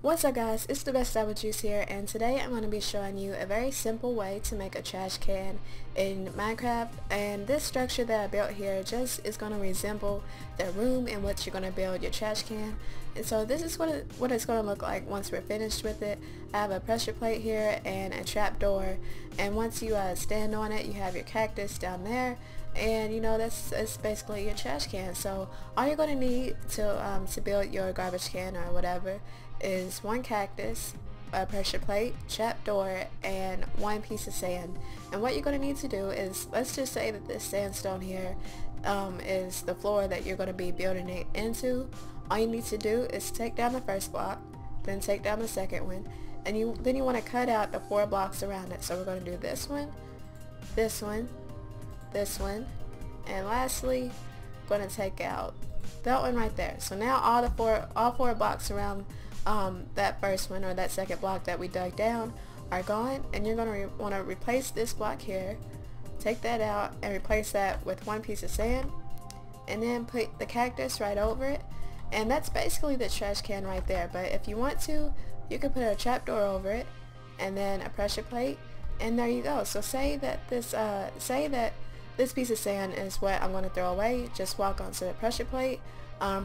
What's up guys, it's the best ever juice here, and today I'm going to be showing you a very simple way to make a trash can in Minecraft. And this structure that I built here just is going to resemble the room in which you're going to build your trash can. And so this is what it's going to look like once we're finished with it. I have a pressure plate here and a trap door, and once you stand on it, you have your cactus down there, and you know that's basically your trash can. So all you're going to need to build your garbage can or whatever is one cactus, a pressure plate, trap door, and one piece of sand. And what you're going to need to do is, let's just say that this sandstone here is the floor that you're going to be building it into. All you need to do is take down the first block, then take down the second one, and then you want to cut out the four blocks around it. So we're going to do this one, this one, this one, and lastly I'm going to take out that one right there. So now all four blocks around that first one or that second block that we dug down are gone, and you're going to want to replace this block here, take that out and replace that with one piece of sand, and then put the cactus right over it. And that's basically the trash can right there, but if you want to, you can put a trapdoor over it and then a pressure plate, and there you go. So say that this piece of sand is what I'm going to throw away. Just walk onto the pressure plate,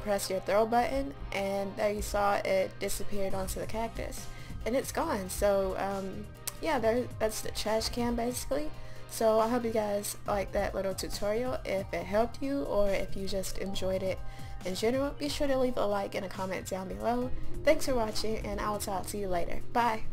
press your throw button, and there you saw it disappeared onto the cactus and it's gone. So yeah, that's the trash can basically. So I hope you guys liked that little tutorial. If it helped you or if you just enjoyed it in general, be sure to leave a like and a comment down below. Thanks for watching, and I will talk to you later. Bye!